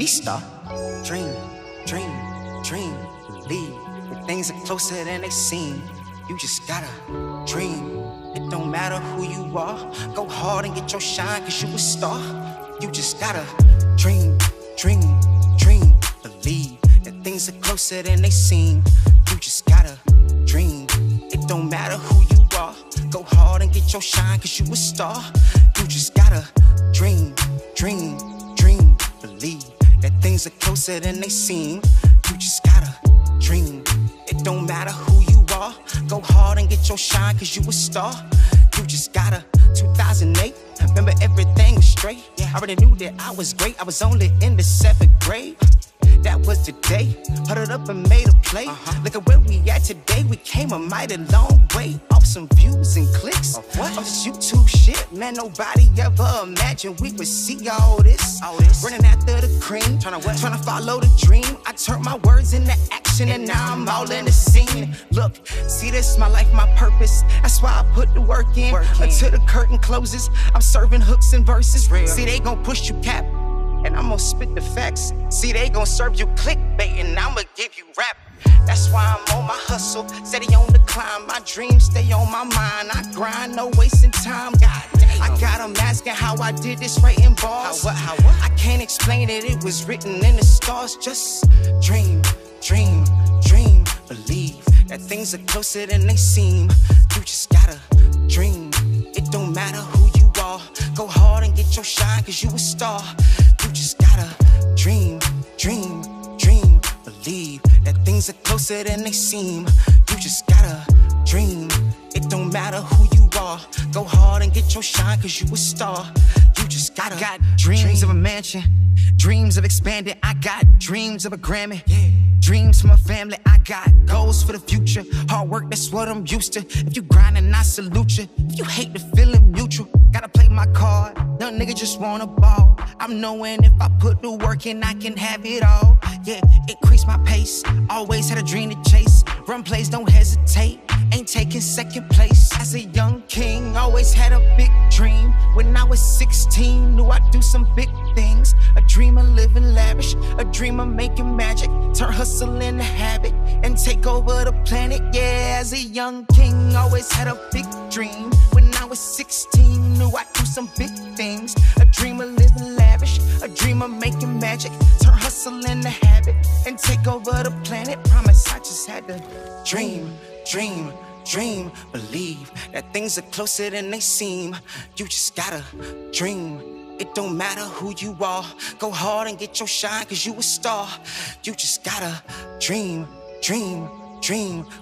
vista. Dream, leave. When things are closer than they seem, you just gotta dream. It don't matter who you are, go hard and get your shine, cause you a star. You just gotta dream, believe. That things are closer than they seem, you just gotta dream. It don't matter who you are, go hard and get your shine, cause you a star. You just gotta dream, believe. That things are closer than they seem, you just gotta dream. It don't matter who you are, go hard and get your shine, cause you a star. You just gotta. 2008, I remember everything was straight. I already knew that I was great, I was only in the 7th grade. That was the day, huddled up and made a play. Look at where we at today, we came a mighty long way. Off some views and clicks, off this YouTube shit. Man, nobody ever imagined we would see all this. Running after the cream, trying to follow the dream. I turned my words into action and now I'm all in the scene. Look, see this, my life, my purpose. That's why I put the work in, until the curtain closes. I'm serving hooks and verses. See, they gon' push you cap, and I'm gonna spit the facts. See, they gon' serve you clickbait, and I'ma give you rap. That's why I'm on my hustle, steady on the climb. My dreams stay on my mind, I grind, no wasting time. God damn, I got them asking how I did this writing bars. How what? I can't explain it, it was written in the stars. Just dream, believe. That things are closer than they seem, you just gotta dream. It don't matter who you are, go hard and get your shine, cause you a star. You just gotta dream, believe. That things are closer than they seem, you just gotta dream. It don't matter who you are, go hard and get your shine, cause you a star. You just gotta. I got dreams of a mansion, dreams of expanding. I got dreams of a Grammy, dreams for my family. I got goals for the future, hard work, that's what I'm used to. If you grindin', I salute you. If you hate the feeling, neutral. Gotta play my card, no nigga just wanna ball. I'm knowing if I put the work in, I can have it all. Yeah, increase my pace, always had a dream to chase. Run plays, don't hesitate, ain't taking second place. As a young king, always had a big dream. When I was 16, knew I'd do some big things. A dream of living lavish, a dream of making magic. Turn hustle into habit and take over the planet. Yeah, as a young king, always had a big dream. When I was 16, knew I'd do some big things. A dream of living lavish, a dream of making magic. Turn hustle into habit and take over the planet. Promise, I just had to dream. Dream, believe. That things are closer than they seem, you just gotta dream. It don't matter who you are, go hard and get your shine, cause you a star. You just gotta dream,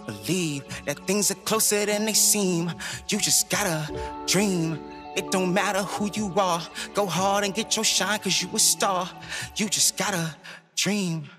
believe. That things are closer than they seem, you just gotta dream. It don't matter who you are, go hard and get your shine, cause you a star. You just gotta dream.